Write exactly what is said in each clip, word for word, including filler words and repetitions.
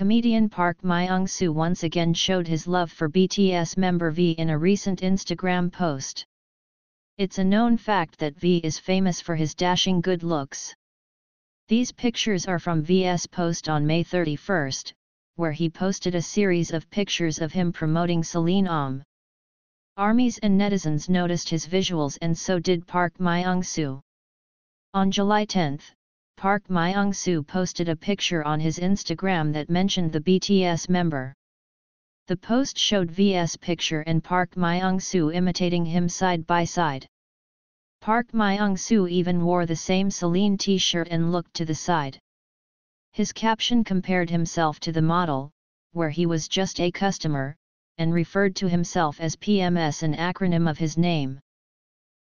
Comedian Park Myung-soo once again showed his love for B T S member V in a recent Instagram post. It's a known fact that V is famous for his dashing good looks. These pictures are from V's post on May thirty-first, where he posted a series of pictures of him promoting CELINE HOMME. ARMYs and netizens noticed his visuals, and so did Park Myung-soo. On July tenth, Park Myung-soo posted a picture on his Instagram that mentioned the B T S member. The post showed V's picture and Park Myung-soo imitating him side by side. Park Myung-soo even wore the same CELINE t-shirt and looked to the side. His caption compared himself to the model, where he was just a customer, and referred to himself as P M S, an acronym of his name.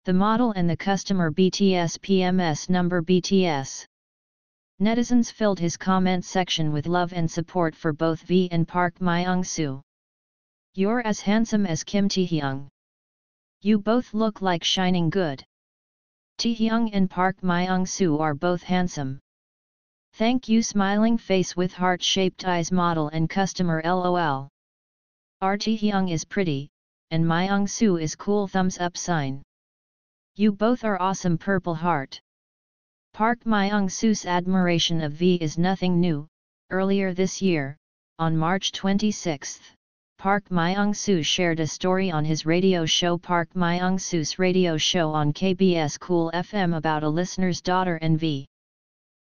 The model and the customer B T S, P M S number B T S. Netizens filled his comment section with love and support for both V and Park Myung-soo. "You're as handsome as Kim Taehyung. You both look like shining good. Taehyung and Park Myung-soo are both handsome. Thank you, smiling face with heart-shaped eyes, model and customer LOL. Our Taehyung is pretty, and Myung-soo is cool, thumbs up sign. You both are awesome, purple heart." Park Myung-soo's admiration of V is nothing new. Earlier this year, on March twenty-sixth, Park Myung-soo shared a story on his radio show Park Myung-soo's Radio Show on K B S Cool F M about a listener's daughter and V.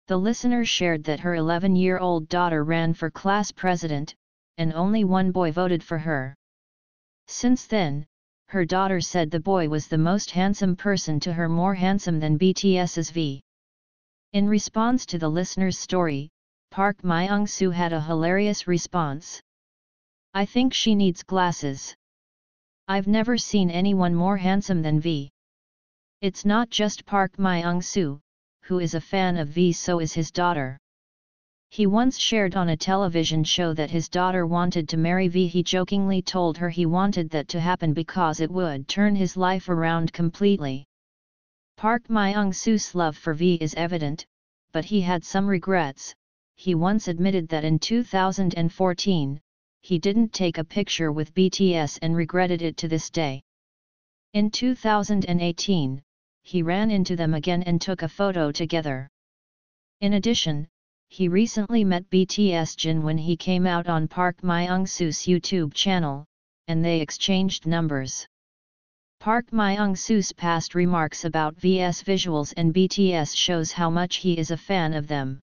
The listener shared that her eleven-year-old daughter ran for class president, and only one boy voted for her. Since then, her daughter said the boy was the most handsome person to her, more handsome than BTS's V. In response to the listener's story, Park Myung-soo had a hilarious response. "I think she needs glasses. I've never seen anyone more handsome than V." It's not just Park Myung-soo, who is a fan of V, so is his daughter. He once shared on a television show that his daughter wanted to marry V. He jokingly told her he wanted that to happen because it would turn his life around completely. Park Myung-soo's love for V is evident, but he had some regrets. He once admitted that in two thousand fourteen, he didn't take a picture with B T S and regretted it to this day. In two thousand eighteen, he ran into them again and took a photo together. In addition, he recently met B T S Jin when he came out on Park Myung-soo's YouTube channel, and they exchanged numbers. Park Myung-soo's past remarks about V's visuals and B T S shows how much he is a fan of them.